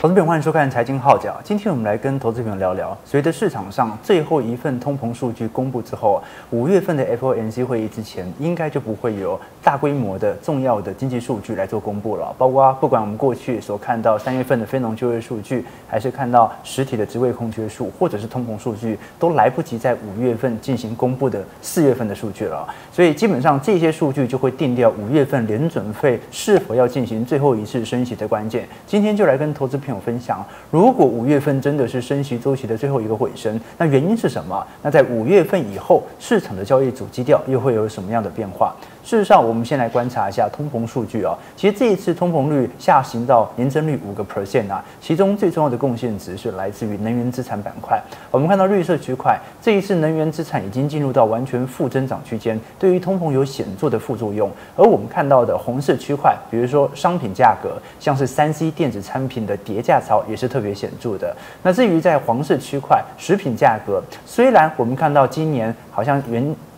投资朋友，欢迎收看《财经号角》。今天我们来跟投资朋友聊聊，随着市场上最后一份通膨数据公布之后，5月份的 FOMC 会议之前，应该就不会有大规模的重要的经济数据来做公布了。包括不管我们过去所看到3月份的非农就业数据，还是看到实体的职位空缺数，或者是通膨数据，都来不及在5月份进行公布的4月份的数据了。所以基本上这些数据就会定掉5月份联准会是否要进行最后一次升息的关键。今天就来跟投资朋友分享，如果5月份真的是升息周期的最后一个尾声，那原因是什么？那在5月份以后，市场的交易主基调又会有什么样的变化？事实上，我们先来观察一下通膨数据啊。其实这一次通膨率下行到年增率5% 啊，其中最重要的贡献值是来自于能源资产板块。我们看到绿色区块，这一次能源资产已经进入到完全负增长区间，对于通膨有显著的副作用。而我们看到的红色区块，比如说商品价格，像是3C 电子产品的叠价潮也是特别显著的。那至于在黄色区块，食品价格，虽然我们看到今年好像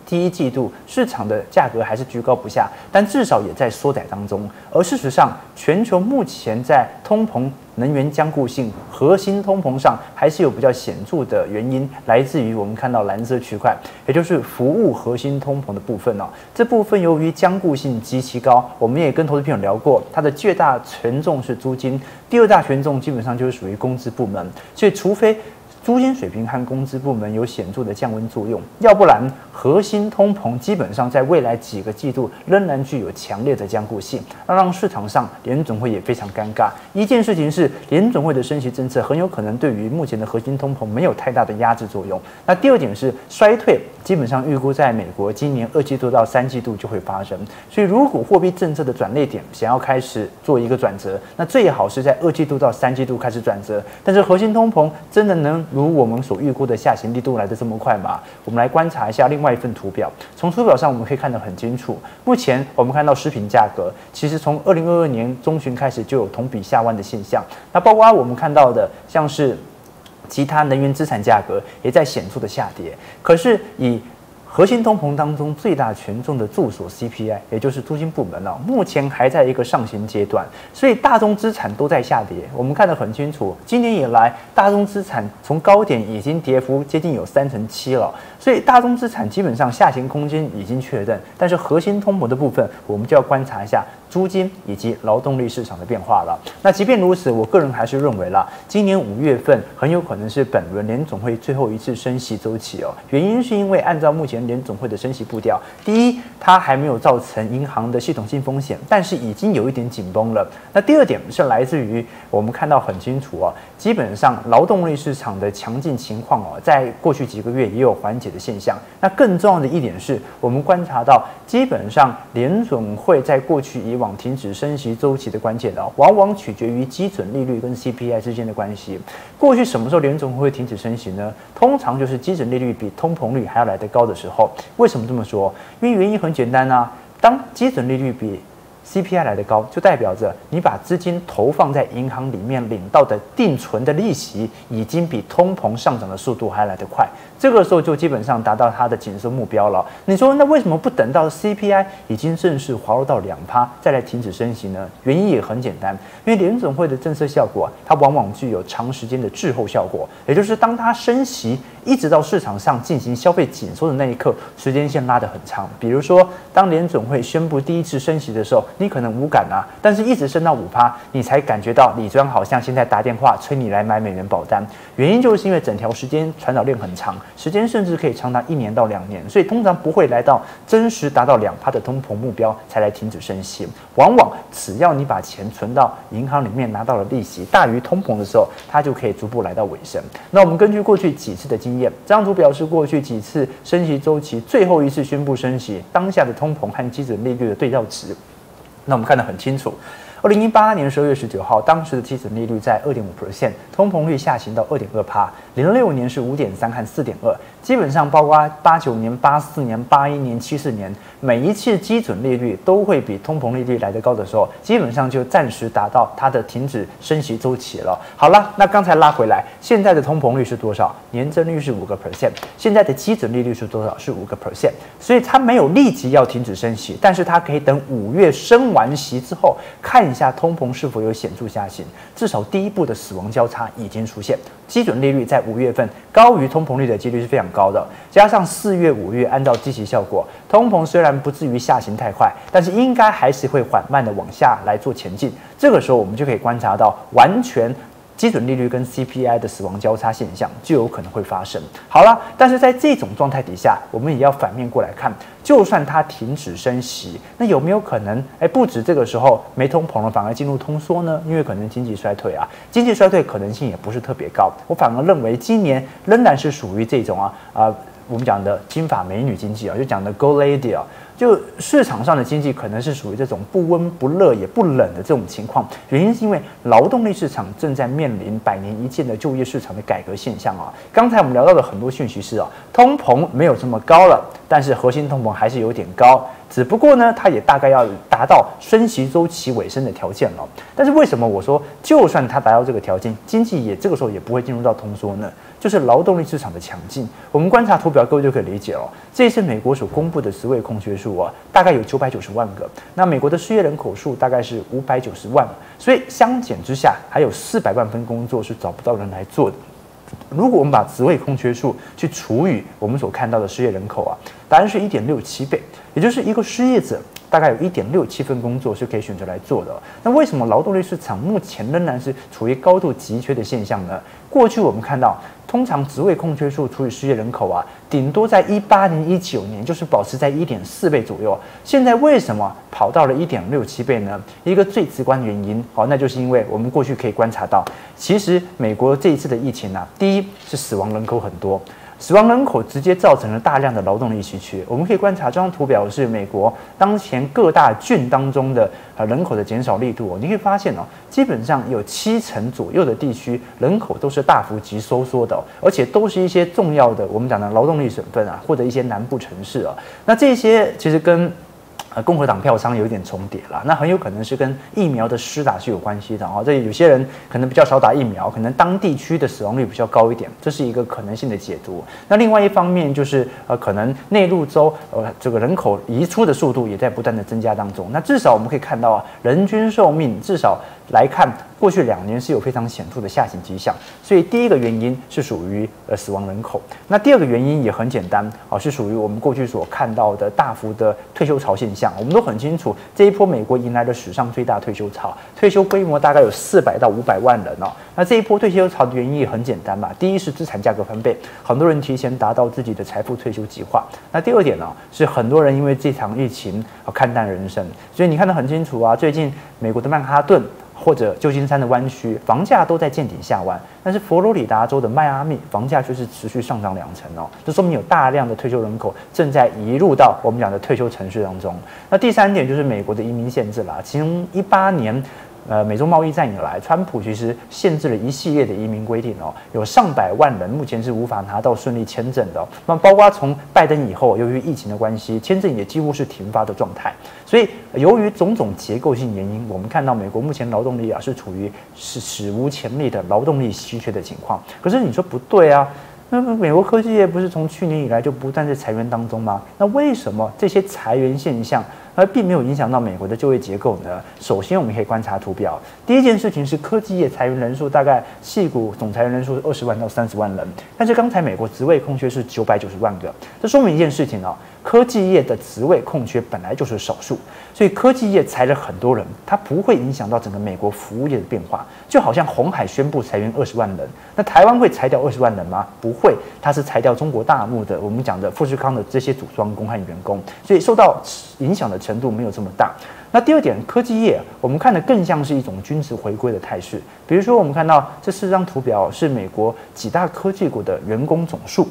第一季度市场的价格还是居高不下，但至少也在缩窄当中。而事实上，全球目前在通膨、能源僵固性、核心通膨上还是有比较显著的原因，来自于我们看到蓝色区块，也就是服务核心通膨的部分哦。这部分由于僵固性极其高，我们也跟投资朋友聊过，它的最大权重是租金，第二大权重基本上就是属于工资部门，所以除非租金水平和工资部门有显著的降温作用，要不然核心通膨基本上在未来几个季度仍然具有强烈的僵固性，那让市场上联准会也非常尴尬。一件事情是，联准会的升息政策很有可能对于目前的核心通膨没有太大的压制作用。那第二点是，衰退基本上预估在美国今年2季度到3季度就会发生，所以如果货币政策的转捩点想要开始做一个转折，那最好是在2季度到3季度开始转折。但是核心通膨真的能如我们所预估的下行力度来得这么快吗？我们来观察一下另外一份图表。从图表上我们可以看得很清楚，目前我们看到食品价格，其实从2022年中旬开始就有同比下弯的现象。那包括我们看到的像是其他能源资产价格也在显著的下跌。可是以核心通膨当中最大权重的住所 CPI， 也就是租金部门啊，目前还在一个上行阶段，所以大宗资产都在下跌。我们看得很清楚，今年以来大宗资产从高点已经跌幅接近有37%了，所以大宗资产基本上下行空间已经确认。但是核心通膨的部分，我们就要观察一下租金以及劳动力市场的变化了。那即便如此，我个人还是认为啦，今年5月份很有可能是本轮联总会最后一次升息周期哦。原因是因为按照目前联总会的升息步调，第一，它还没有造成银行的系统性风险，但是已经有一点紧绷了。那第二点是来自于我们看到很清楚哦，基本上劳动力市场的强劲情况哦，在过去几个月也有缓解的现象。那更重要的一点是，我们观察到基本上联总会在过去以往停止升息周期的关键往往取决于基准利率跟 CPI 之间的关系。过去什么时候联总会停止升息呢？通常就是基准利率比通膨率还要来得高的时候。为什么这么说？因为原因很简单啊，当基准利率比 CPI 来得高，就代表着你把资金投放在银行里面领到的定存的利息，已经比通膨上涨的速度还来得快。这个时候就基本上达到它的紧缩目标了。你说那为什么不等到 CPI 已经正式滑落到2%再来停止升息呢？原因也很简单，因为联准会的政策效果，它往往具有长时间的滞后效果，也就是当它升息一直到市场上进行消费紧缩的那一刻，时间线拉得很长。比如说，当联准会宣布第一次升息的时候，你可能无感啊，但是一直升到5%，你才感觉到李专好像现在打电话催你来买美元保单。原因就是因为整条时间传导链很长，时间甚至可以长达1年到2年，所以通常不会来到真实达到2%的通膨目标才来停止升息。往往只要你把钱存到银行里面拿到了利息大于通膨的时候，它就可以逐步来到尾声。那我们根据过去几次的经验，这张图表示过去几次升息周期最后一次宣布升息当下的通膨和基准利率的对照值。那我们看得很清楚，2018年12月19号，当时的基准利率在 2.5%， 通膨率下行到 2.2%。06年是 5.3 和 4.2， 基本上包括89年、84年、81年、74年，每一次基准利率都会比通膨利率来得高的时候，基本上就暂时达到它的停止升息周期了。好了，那刚才拉回来，现在的通膨率是多少？年增率是 5%， 现在的基准利率是多少？是 5%， 所以它没有立即要停止升息，但是它可以等5月升完息之后看一下通膨是否有显著下行。至少第一步的死亡交叉已经出现，基准利率在5月份高于通膨率的几率是非常高的。加上4月、5月按照积极效果，通膨虽然不至于下行太快，但是应该还是会缓慢的往下来做前进。这个时候我们就可以观察到完全。 基准利率跟 CPI 的死亡交叉现象就有可能会发生。好了，但是在这种状态底下，我们也要反面过来看，就算它停止升息，那有没有可能？不止这个时候没通膨了，反而进入通缩呢？因为可能经济衰退啊，经济衰退可能性也不是特别高。我反而认为今年仍然是属于这种我们讲的金发美女经济啊，就讲的 Gold Lady 啊。 就市场上的经济可能是属于这种不温不热也不冷的这种情况，原因是因为劳动力市场正在面临100年一见的就业市场的改革现象啊。刚才我们聊到的很多讯息是通膨没有这么高了，但是核心通膨还是有点高，只不过呢，它也大概要达到升息周期尾声的条件了。但是为什么我说就算它达到这个条件，经济也这个时候也不会进入到通缩呢？就是劳动力市场的强劲。我们观察图表，各位就可以理解了。这一次美国所公布的职位空缺数。 大概有990万个，那美国的失业人口数大概是590万，所以相减之下，还有400万份工作是找不到人来做的。如果我们把职位空缺数去除以我们所看到的失业人口啊，答案是1.67倍，也就是一个失业者。 大概有1.67份工作是可以选择来做的。那为什么劳动力市场目前仍然是处于高度急缺的现象呢？过去我们看到，通常职位空缺数除以失业人口啊，顶多在18年、19年就是保持在1.4倍左右。现在为什么跑到了1.67倍呢？一个最直观原因，那就是因为我们过去可以观察到，其实美国这一次的疫情啊，第一是死亡人口很多。 死亡人口直接造成了大量的劳动力稀缺。我们可以观察这张图表是美国当前各大郡当中的人口的减少力度。你可以发现基本上有70%左右的地区人口都是大幅急收缩的，而且都是一些重要的我们讲的劳动力省份啊，或者一些南部城市啊。那这些其实跟 共和党票仓有一点重叠啦，那很有可能是跟疫苗的施打是有关系的这有些人可能比较少打疫苗，可能当地区的死亡率比较高一点，这是一个可能性的解读。那另外一方面就是可能内陆州这个人口移出的速度也在不断的增加当中。那至少我们可以看到人均寿命至少来看，过去2年是有非常显著的下行迹象。所以第一个原因是属于死亡人口，那第二个原因也很简单是属于我们过去所看到的大幅的退休潮现象。 我们都很清楚，这一波美国迎来了史上最大退休潮，退休规模大概有400到500万人那这一波退休潮的原因也很简单嘛，第一是资产价格翻倍，很多人提前达到自己的财富退休计划。那第二点呢，是很多人因为这场疫情看淡人生，所以你看得很清楚啊，最近美国的曼哈顿。 或者旧金山的湾区房价都在见顶下弯，但是佛罗里达州的迈阿密房价却是持续上涨2成这说明有大量的退休人口正在移入到我们讲的退休城市当中。那第三点就是美国的移民限制啦，其中18年。 美洲贸易战以来，川普其实限制了一系列的移民规定有上百万人目前是无法拿到顺利签证的那包括从拜登以后，由于疫情的关系，签证也几乎是停发的状态。所以，由于种种结构性原因，我们看到美国目前劳动力是处于史无前例的劳动力稀缺的情况。可是你说不对啊？ 那美国科技业不是从去年以来就不断在裁员当中吗？那为什么这些裁员现象并没有影响到美国的就业结构呢？首先，我们可以观察图表。第一件事情是科技业裁员人数大概矽谷总裁员人数是20万到30万人，但是刚才美国职位空缺是990万个，这说明一件事情科技业的职位空缺本来就是少数，所以科技业裁了很多人，它不会影响到整个美国服务业的变化。就好像鸿海宣布裁员20万人，那台湾会裁掉20万人吗？不会，它是裁掉中国大陆的我们讲的富士康的这些组装工和员工，所以受到影响的程度没有这么大。 那第二点，科技业我们看的更像是一种均值回归的态势。比如说，我们看到这4张图表是美国几大科技股的员工总数。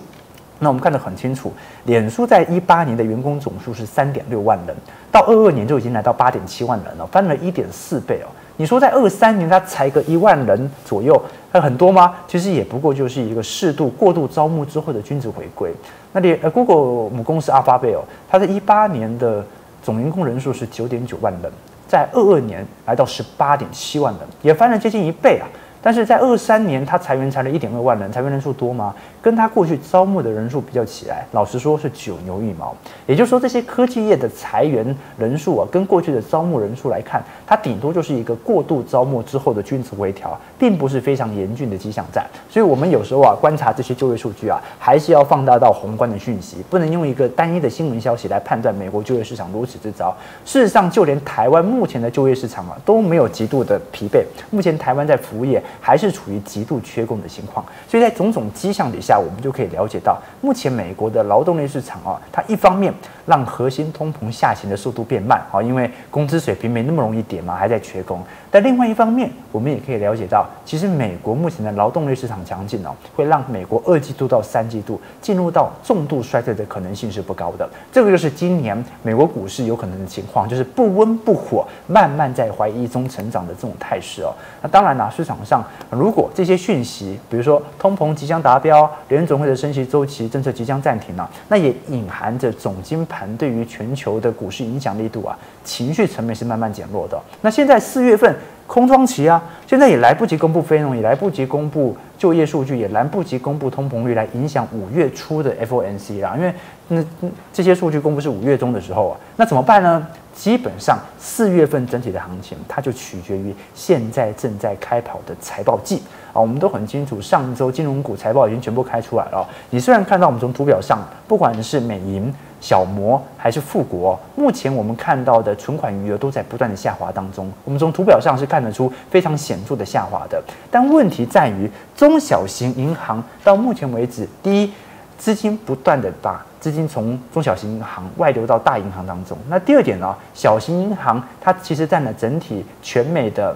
那我们看得很清楚，脸书在18年的员工总数是3.6万人，到22年就已经来到8.7万人了，翻了1.4倍。你说在23年它裁个1万人左右，它很多吗？其实也不过就是一个适度过度招募之后的均值回归。那Google 母公司Alphabet它在18年的总员工人数是9.9万人，在22年来到18.7万人，也翻了接近1倍。但是在23年，他裁员裁了1.2万人，裁员人数多吗？跟他过去招募的人数比较起来，老实说是九牛一毛。也就是说，这些科技业的裁员人数啊，跟过去的招募人数来看，它顶多就是一个过度招募之后的均值回调，并不是非常严峻的迹象在。所以，我们有时候啊，观察这些就业数据啊，还是要放大到宏观的讯息，不能用一个单一的新闻消息来判断美国就业市场如此之糟。事实上，就连台湾目前的就业市场啊，都没有极度的疲惫。目前台湾在服务业还是处于极度缺工的情况，所以在种种迹象底下，我们就可以了解到，目前美国的劳动力市场啊，它一方面让核心通膨下行的速度变慢啊，因为工资水平没那么容易跌嘛，还在缺工；但另外一方面，我们也可以了解到，其实美国目前的劳动力市场强劲哦，会让美国2季度到3季度进入到重度衰退的可能性是不高的。这个就是今年美国股市有可能的情况，就是不温不火，慢慢在怀疑中成长的这种态势哦。那当然啦、市场上如果这些讯息，比如说通膨即将达标，联准会的升息周期政策即将暂停啊，那也隐含着总经盘对于全球的股市影响力度啊，情绪层面是慢慢减弱的。那现在4月份空窗期啊，现在也来不及公布非农，也来不及公布就业数据，也来不及公布通膨率来影响5月初的 FOMC 啦，因为这些数据公布是5月中的时候啊，那怎么办呢？基本上4月份整体的行情，它就取决于现在正在开跑的财报季啊。我们都很清楚，上周金融股财报已经全部开出来了。你虽然看到我们从图表上，不管是美银、小摩还是富国，目前我们看到的存款余额都在不断的下滑当中。我们从图表上是看得出非常显著的下滑的。但问题在于，中小型银行到目前为止，第一，资金不断的把资金从中小型银行外流到大银行当中。那第二点呢、小型银行它其实占了整体全美的，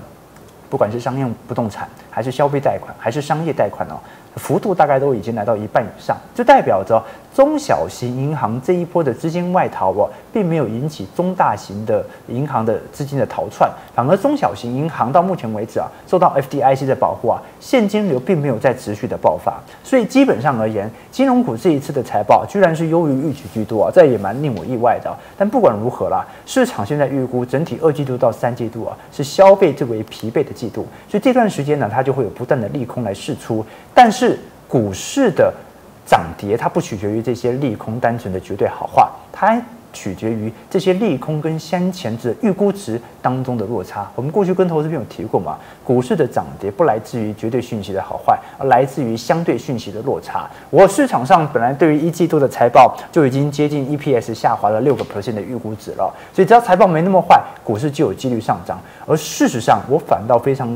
不管是商用不动产，还是消费贷款，还是商业贷款哦，幅度大概都已经来到1半以上，就代表着中小型银行这一波的资金外逃哦，并没有引起中大型的银行的资金的逃窜，反而中小型银行到目前为止啊，受到 FDIC 的保护啊，现金流并没有再持续的爆发，所以基本上而言，金融股这一次的财报居然是优于预期居多啊，这也蛮令我意外的啊。但不管如何啦，市场现在预估整体2季度到3季度啊，是消费最为疲惫的季度，所以这段时间呢，它就会有不断的利空来释出，但是股市的涨跌，它不取决于这些利空单纯的绝对好坏，它取决于这些利空跟先前值的预估值当中的落差。我们过去跟投资朋友提过嘛，股市的涨跌不来自于绝对讯息的好坏，而来自于相对讯息的落差。我市场上本来对于1季度的财报就已经接近 EPS 下滑了6% 的预估值了，所以只要财报没那么坏，股市就有几率上涨。而事实上，我反倒非常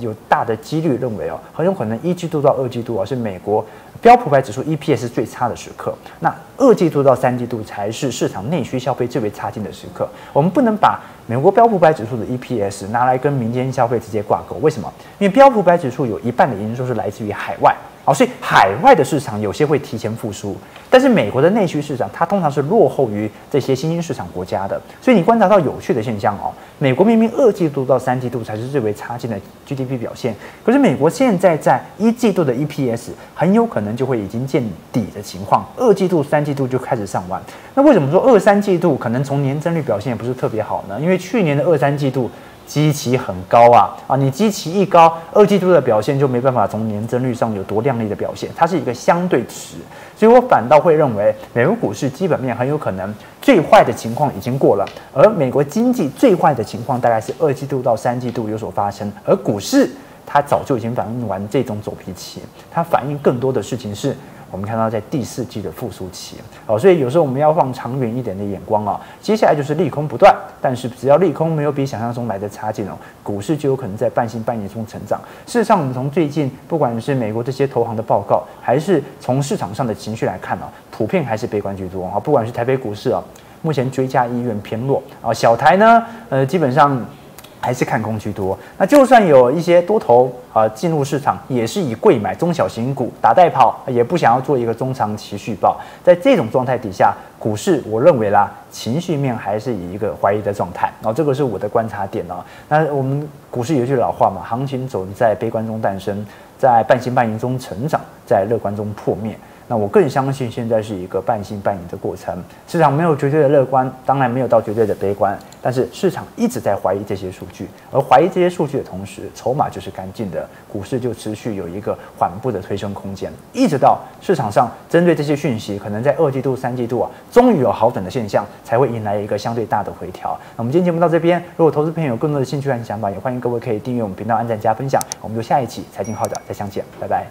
有大的几率认为哦，很有可能1季度到2季度啊，是美国标普500指数 EPS 最差的时刻，那2季度到3季度才是市场内需消费最为差劲的时刻。我们不能把美国标普500指数的 EPS 拿来跟民间消费直接挂钩，为什么？因为标普500指数有1半的营收是来自于海外，好，所以海外的市场有些会提前复苏，但是美国的内需市场它通常是落后于这些新兴市场国家的，所以你观察到有趣的现象哦，美国明明2季度到3季度才是最为差劲的 GDP 表现，可是美国现在在1季度的 EPS 很有可能就会已经见底的情况，2季度、3季度就开始上弯。那为什么说2、3季度可能从年增率表现也不是特别好呢？因为去年的2、3季度。基期很高啊，你基期一高，2季度的表现就没办法从年增率上有多亮丽的表现，它是一个相对值，所以我反倒会认为美国股市基本面很有可能最坏的情况已经过了，而美国经济最坏的情况大概是2季度到3季度有所发生，而股市它早就已经反映完这种走皮期，它反映更多的事情是我们看到在第4季的复苏期哦，所以有时候我们要放长远一点的眼光啊。接下来就是利空不断，但是只要利空没有比想象中来的差劲哦，股市就有可能在半信半疑中成长。事实上，我们从最近不管是美国这些投行的报告，还是从市场上的情绪来看啊，普遍还是悲观居多啊。不管是台北股市啊，目前追加意愿偏弱啊，小台呢，基本上还是看空居多。那就算有一些多头啊进入市场，也是以贵买中小型股打带跑，也不想要做一个中长期续报。在这种状态底下，股市我认为啦，情绪面还是以一个怀疑的状态。这个是我的观察点哦。那我们股市有一句老话嘛，行情总在悲观中诞生，在半信半疑中成长，在乐观中破灭。那我更相信现在是一个半信半疑的过程，市场没有绝对的乐观，当然没有到绝对的悲观，但是市场一直在怀疑这些数据，而怀疑这些数据的同时，筹码就是干净的，股市就持续有一个缓步的推升空间，一直到市场上针对这些讯息，可能在2季度、3季度啊，终于有好转的现象，才会迎来一个相对大的回调。那我们今天节目到这边，如果投资朋友有更多的兴趣和想法，也欢迎各位可以订阅我们频道、按赞、加分享。我们就下一期财经号角再相见，拜拜。